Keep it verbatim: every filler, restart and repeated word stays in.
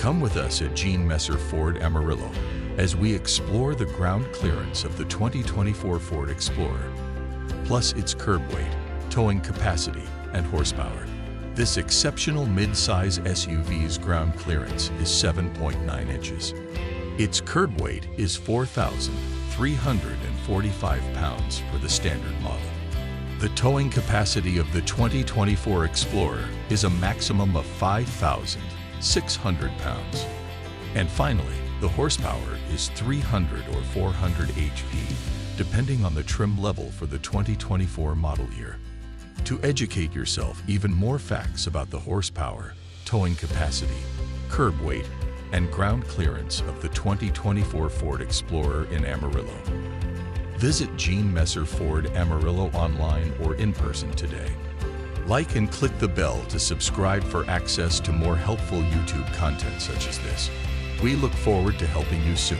Come with us at Gene Messer Ford Amarillo as we explore the ground clearance of the twenty twenty-four Ford Explorer, plus its curb weight, towing capacity, and horsepower. This exceptional mid-size S U V's ground clearance is seven point nine inches. Its curb weight is four thousand three hundred forty-five pounds for the standard model. The towing capacity of the twenty twenty-four Explorer is a maximum of five thousand six hundred pounds. And finally, the horsepower is three hundred or four hundred H P, depending on the trim level for the twenty twenty-four model year. To educate yourself even more facts about the horsepower, towing capacity, curb weight, and ground clearance of the twenty twenty-four Ford Explorer in Amarillo, visit Gene Messer Ford Amarillo online or in person today. Like and click the bell to subscribe for access to more helpful YouTube content such as this. We look forward to helping you soon.